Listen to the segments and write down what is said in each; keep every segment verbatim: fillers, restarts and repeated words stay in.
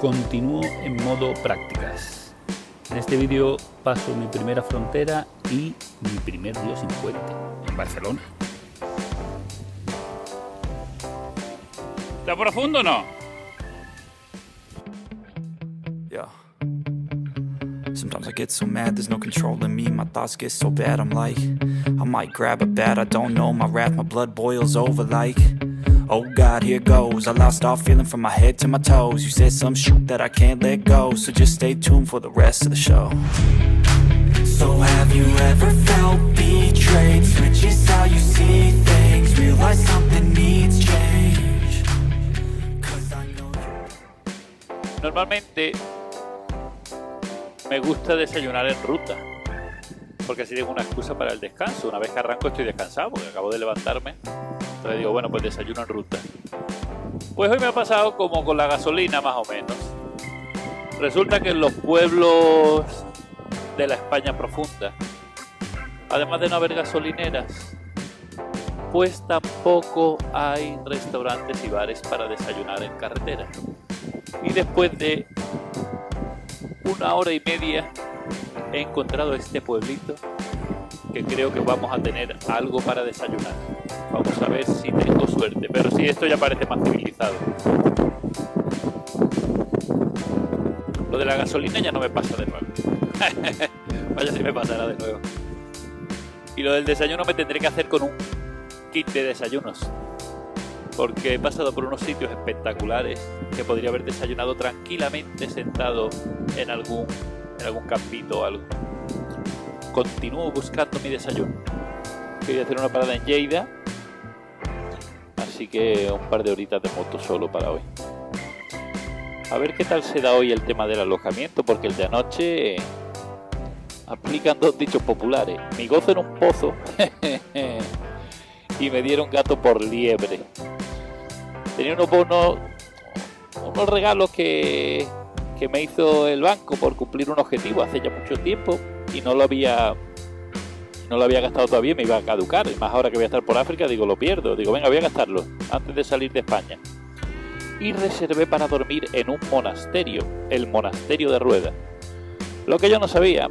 Continúo en modo prácticas. En este vídeo paso mi primera frontera y mi primer día sin puente, en Barcelona. ¿Está profundo o no? Yeah. Sometimes I get so mad, there's no control in me. My thoughts get so bad, I'm like, I might grab a bat, I don't know. My wrath, my blood boils over like. Oh God, here goes. I lost all feeling from my head to my toes. You said some shit that I can't let go, so just stay tuned for the rest of the show. So have you ever felt betrayed? Switches how you see things. Realize something needs change. Cause I know you. Normalmente me gusta desayunar en ruta, porque así tengo una excusa para el descanso. Una vez que arranco estoy descansado, porque acabo de levantarme. Entonces digo, bueno, pues desayuno en ruta. Pues hoy me ha pasado como con la gasolina, más o menos. Resulta que en los pueblos de la España profunda, además de no haber gasolineras, pues tampoco hay restaurantes y bares para desayunar en carretera. Y después de una hora y media he encontrado este pueblito que creo que vamos a tener algo para desayunar. Vamos a ver si tengo suerte, pero sí, esto ya parece más civilizado. Lo de la gasolina ya no me pasa de nuevo. Vaya si me pasará de nuevo. Y lo del desayuno me tendré que hacer con un kit de desayunos, porque he pasado por unos sitios espectaculares que podría haber desayunado tranquilamente sentado en algún, en algún campito o algo. Continúo buscando mi desayuno. Voy a hacer una parada en Lleida, así que un par de horitas de moto solo para hoy. A ver qué tal se da hoy el tema del alojamiento, porque el de anoche aplican dos dichos populares. Me gozo en un pozo y me dieron gato por liebre. Tenía unos bonos, unos regalos que, que me hizo el banco por cumplir un objetivo hace ya mucho tiempo y no lo había... No lo había gastado todavía, me iba a caducar. Más ahora que voy a estar por África, digo, lo pierdo. Digo, venga, voy a gastarlo antes de salir de España. Y reservé para dormir en un monasterio, el Monasterio de Rueda. Lo que yo no sabía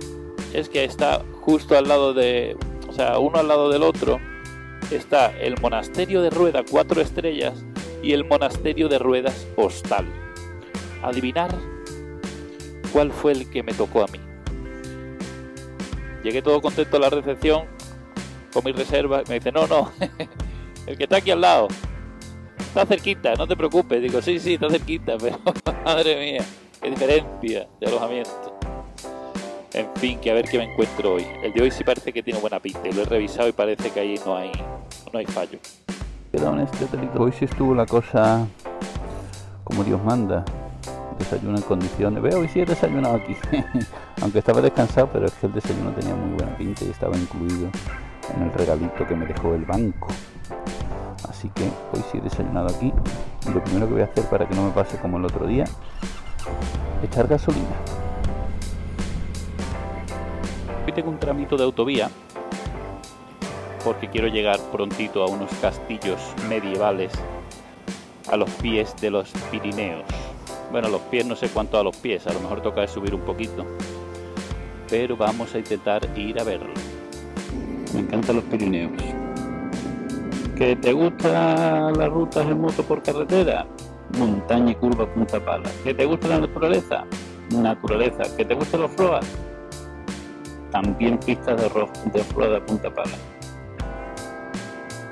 es que está justo al lado de... O sea, uno al lado del otro está el Monasterio de Rueda cuatro estrellas y el Monasterio de Ruedas Hostal. Adivinar cuál fue el que me tocó a mí. Llegué todo contento a la recepción con mi reserva. Me dice, no, no, el que está aquí al lado. Está cerquita, no te preocupes. Digo, sí, sí, está cerquita, pero madre mía, qué diferencia de alojamiento. En fin, que a ver qué me encuentro hoy. El de hoy sí parece que tiene buena pinta. Lo he revisado y parece que ahí no hay, no hay fallo. Perdón, este hotelito. Hoy sí estuvo la cosa como Dios manda. Desayuno en condiciones. Veo, hoy sí he desayunado aquí. Aunque estaba descansado, pero es que el desayuno tenía muy buena pinta y estaba incluido en el regalito que me dejó el banco. Así que hoy sí he desayunado aquí. Y lo primero que voy a hacer para que no me pase como el otro día, echar gasolina. Hoy tengo un tramito de autovía porque quiero llegar prontito a unos castillos medievales a los pies de los Pirineos. Bueno, los pies no sé cuánto a los pies, a lo mejor toca de subir un poquito, pero vamos a intentar ir a verlo. Me encantan los Pirineos. ¿Que te gustan las rutas en moto por carretera? Montaña y curva, punta pala. ¿Que te gusta la naturaleza? Naturaleza. ¿Que te gustan los road? También pistas de road, de road a punta pala.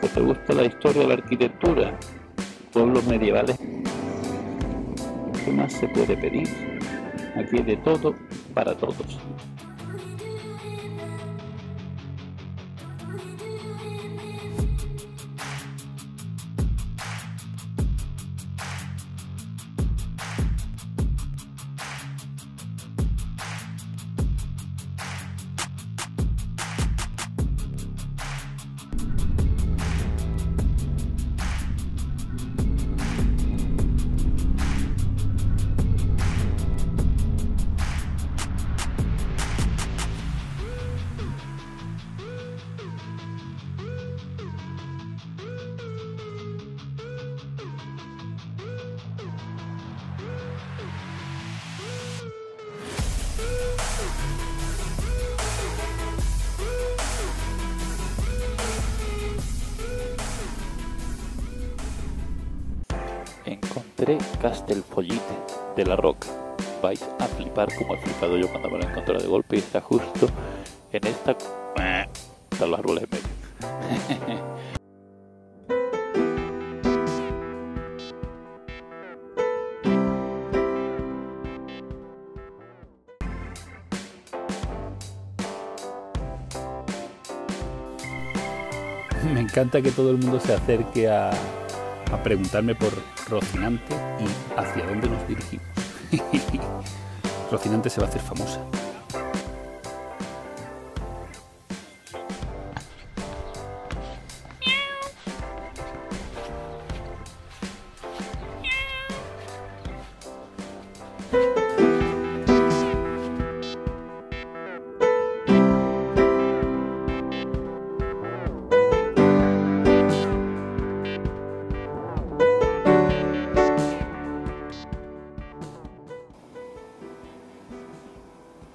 ¿Que te gusta la historia, la arquitectura? Pueblos medievales. ¿Qué más se puede pedir? Aquí de todo para todos. encontré Castellfollit de la Roca. Vais a flipar como he flipado yo cuando me lo encontré de golpe, y está justo en esta... están las ruedas en medio. Me encanta que todo el mundo se acerque a, a preguntarme por Rocinante y hacia dónde nos dirigimos. Rocinante se va a hacer famosa.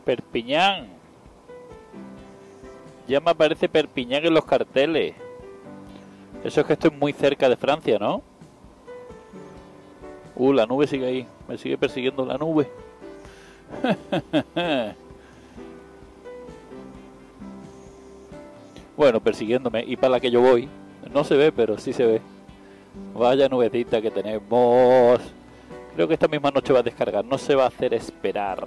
Perpignan. Ya me aparece Perpignan en los carteles. Eso es que estoy muy cerca de Francia, ¿no? Uh, la nube sigue ahí. Me sigue persiguiendo la nube. Bueno, persiguiéndome. Y para la que yo voy. No se ve, pero sí se ve. Vaya nubecita que tenemos. Creo que esta misma noche va a descargar. No se va a hacer esperar.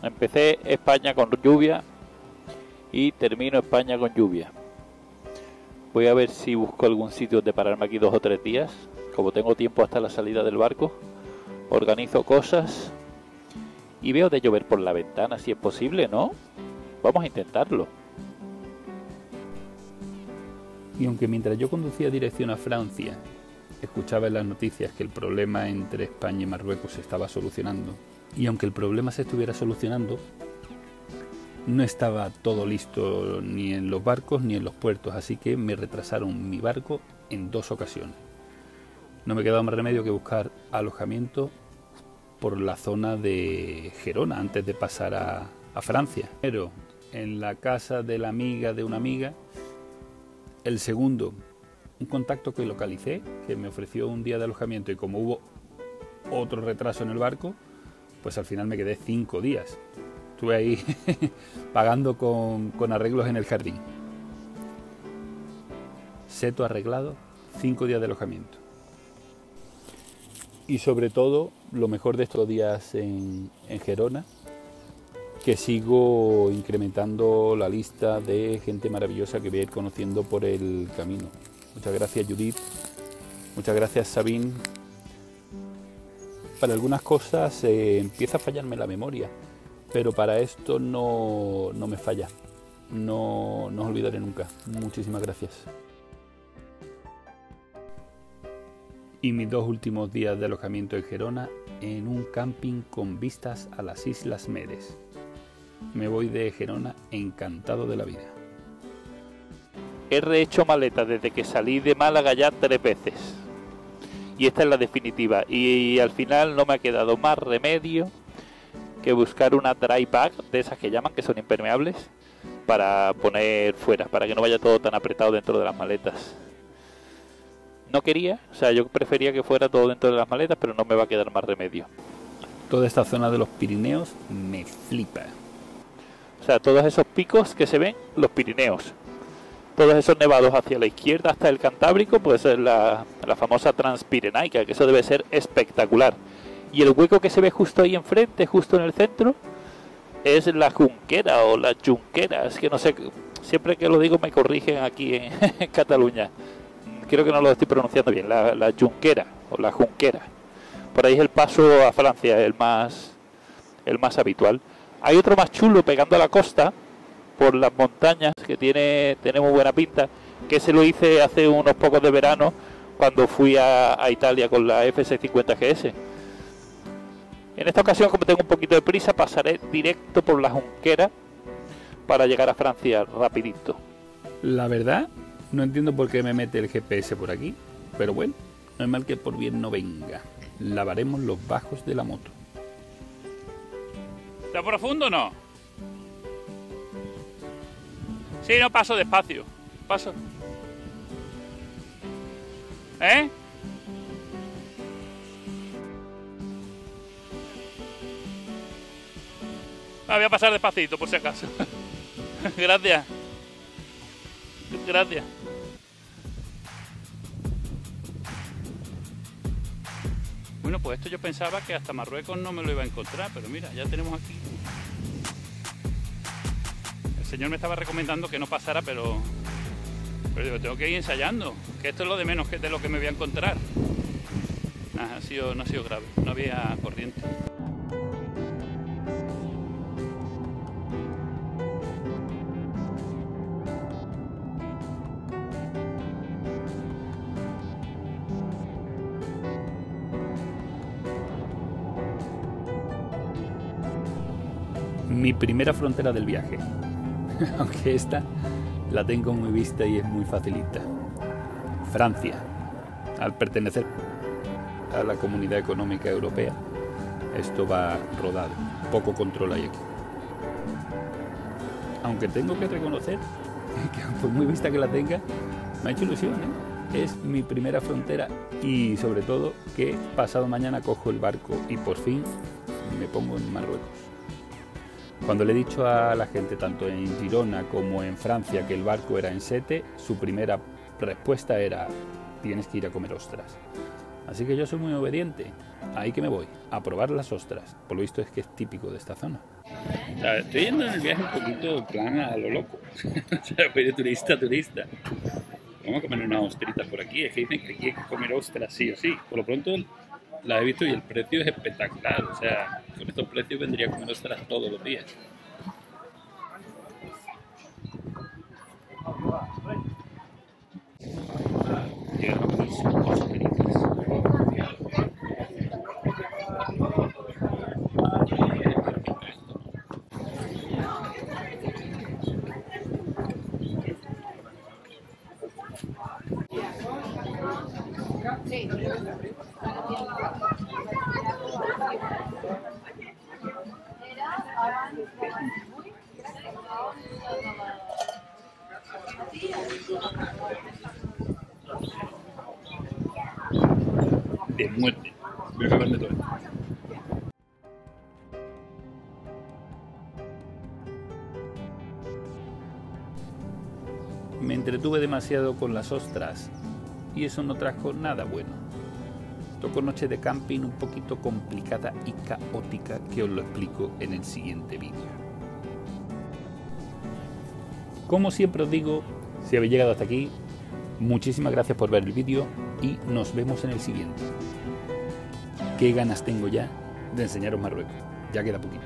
Empecé España con lluvia y termino España con lluvia. Voy a ver si busco algún sitio de pararme aquí dos o tres días. Como tengo tiempo hasta la salida del barco, organizo cosas y veo de llover por la ventana si es posible, ¿no? Vamos a intentarlo. Y aunque mientras yo conducía dirección a Francia, escuchaba en las noticias que el problema entre España y Marruecos se estaba solucionando, y aunque el problema se estuviera solucionando, no estaba todo listo ni en los barcos ni en los puertos, así que me retrasaron mi barco en dos ocasiones. No me quedaba más remedio que buscar alojamiento por la zona de Girona antes de pasar a, a Francia. Pero en la casa de la amiga de una amiga, el segundo, un contacto que localicé, que me ofreció un día de alojamiento, y como hubo otro retraso en el barco, pues al final me quedé cinco días. Estuve ahí pagando con, con arreglos en el jardín. Seto arreglado, cinco días de alojamiento. Y sobre todo, lo mejor de estos días en, en Girona, que sigo incrementando la lista de gente maravillosa que voy a ir conociendo por el camino. Muchas gracias, Judith. Muchas gracias, Sabine. Para algunas cosas eh, empieza a fallarme la memoria, pero para esto no, no me falla. No, no os olvidaré nunca. Muchísimas gracias. Y mis dos últimos días de alojamiento en Girona, en un camping con vistas a las Islas Medes. Me voy de Girona encantado de la vida. He rehecho maleta desde que salí de Málaga ya tres veces. Y esta es la definitiva. Y, y al final no me ha quedado más remedio que buscar una dry bag, de esas que llaman, que son impermeables, para poner fuera, para que no vaya todo tan apretado dentro de las maletas. No quería, o sea, yo prefería que fuera todo dentro de las maletas, pero no me va a quedar más remedio. Toda esta zona de los Pirineos me flipa. O sea, todos esos picos que se ven, los Pirineos. Todos esos nevados hacia la izquierda hasta el Cantábrico, pues es la, la famosa Transpirenaica, que eso debe ser espectacular. Y el hueco que se ve justo ahí enfrente, justo en el centro, es la Jonquera o la Jonquera. Es que no sé, siempre que lo digo me corrigen aquí en, en Cataluña. Creo que no lo estoy pronunciando bien, la, la Jonquera o la Jonquera. Por ahí es el paso a Francia, el más, el más habitual. Hay otro más chulo pegando a la costa, por las montañas, que tiene, tiene muy buena pinta, que se lo hice hace unos pocos de verano cuando fui a, a Italia con la F seiscientos cincuenta G S. En esta ocasión, como tengo un poquito de prisa, pasaré directo por la Jonquera para llegar a Francia rapidito. La verdad, no entiendo por qué me mete el G P S por aquí, pero bueno, no es mal que por bien no venga. Lavaremos los bajos de la moto. ¿Está profundo o no? Sí, no, paso despacio. Paso. ¿Eh? Ah, voy a pasar despacito, por si acaso. Gracias. Gracias. Bueno, pues esto yo pensaba que hasta Marruecos no me lo iba a encontrar, pero mira, ya tenemos aquí. El señor me estaba recomendando que no pasara, pero... pero digo, tengo que ir ensayando, que esto es lo de menos que de lo que me voy a encontrar. Nah, ha sido, no ha sido grave, no había corriente. Mi primera frontera del viaje, aunque esta la tengo muy vista y es muy facilita. Francia, al pertenecer a la Comunidad Económica Europea, esto va rodado, poco control hay aquí. Aunque tengo que reconocer que por muy vista que la tenga, me ha hecho ilusión, ¿eh? Es mi primera frontera y sobre todo que pasado mañana cojo el barco y por fin me pongo en Marruecos. Cuando le he dicho a la gente, tanto en Girona como en Francia, que el barco era en Sète, su primera respuesta era: tienes que ir a comer ostras. Así que yo soy muy obediente, ahí que me voy, a probar las ostras. Por lo visto es que es típico de esta zona. O sea, estoy yendo en el viaje un poquito en plan a lo loco, o sea, voy de turista a turista. Vamos a comer unas ostritas por aquí, es que dicen que hay que comer ostras sí o sí. Por lo pronto las he visto y el precio es espectacular, o sea, con estos precios vendría a comer ostras todos los días. Llegamos a las ostras. De muerte, voy a acabarme todo esto. Me entretuve demasiado con las ostras y eso no trajo nada bueno. Tocó noche de camping un poquito complicada y caótica, que os lo explico en el siguiente vídeo. Como siempre os digo, si habéis llegado hasta aquí, muchísimas gracias por ver el vídeo y nos vemos en el siguiente. Qué ganas tengo ya de enseñaros Marruecos, ya queda poquito.